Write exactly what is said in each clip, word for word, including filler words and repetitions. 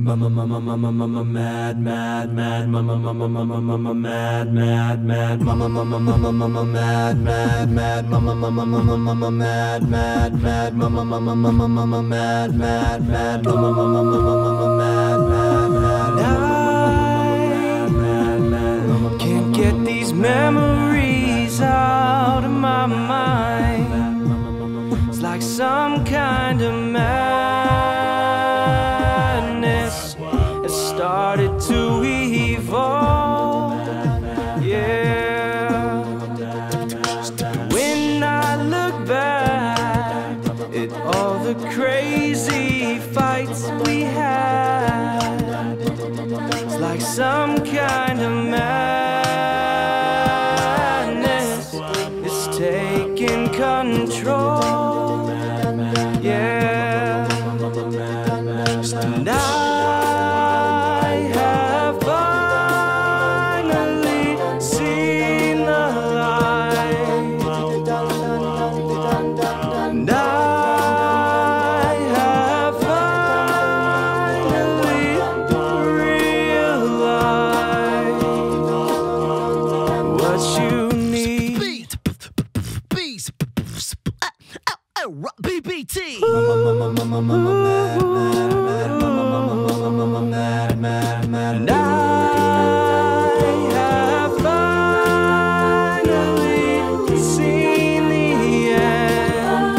Mama mama mama mama mad mad mad mama mama mama mama mad mad mad mama mama mama mama mad mad mad mama mama mama mama mad mad mad mama mama mama mama mad mad mad mama mama mama mama mad mad mad. I can't get these memories out of my mind. It's like some kind of mad. Started to evolve, yeah. When I look back at all the crazy fights we had, it's like some kind of madness. It's taking control, yeah. And I B B T. And I have finally seen the end. And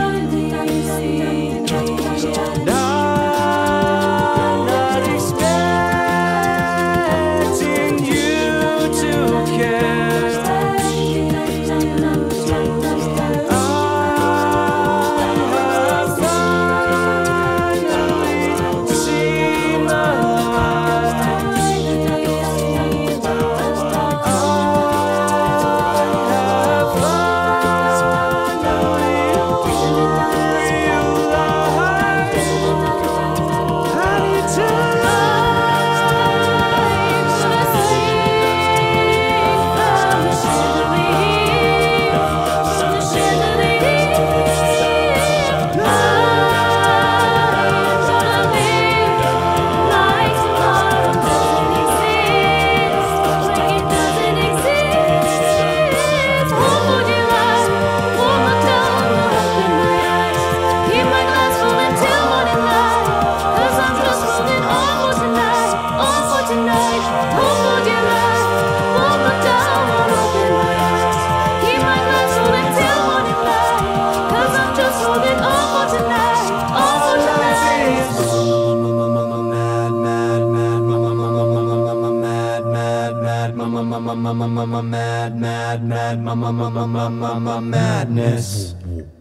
I'm not expecting you to care. Mama mama mad mad mad mama mama mama madness.